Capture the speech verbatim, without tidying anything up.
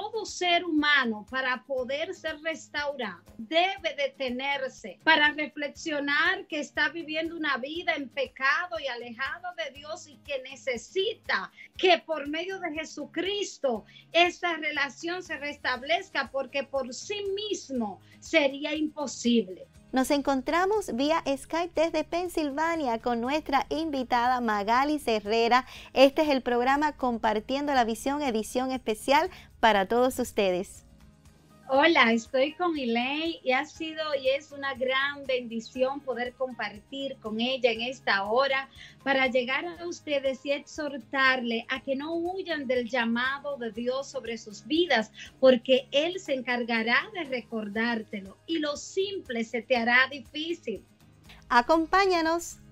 todo ser humano, para poder ser restaurado, debe detenerse para reflexionar que está viviendo una vida en pecado y alejado de Dios, y que necesita que por medio de Jesucristo esta relación se restablezca, porque por sí mismo sería imposible. Nos encontramos vía Skype desde Pensilvania con nuestra invitada Magaly Herrera. Este es el programa Compartiendo la Visión, edición especial para todos ustedes. Hola, estoy con Elaine y ha sido y es una gran bendición poder compartir con ella en esta hora para llegar a ustedes y exhortarle a que no huyan del llamado de Dios sobre sus vidas, porque Él se encargará de recordártelo y lo simple se te hará difícil. Acompáñanos.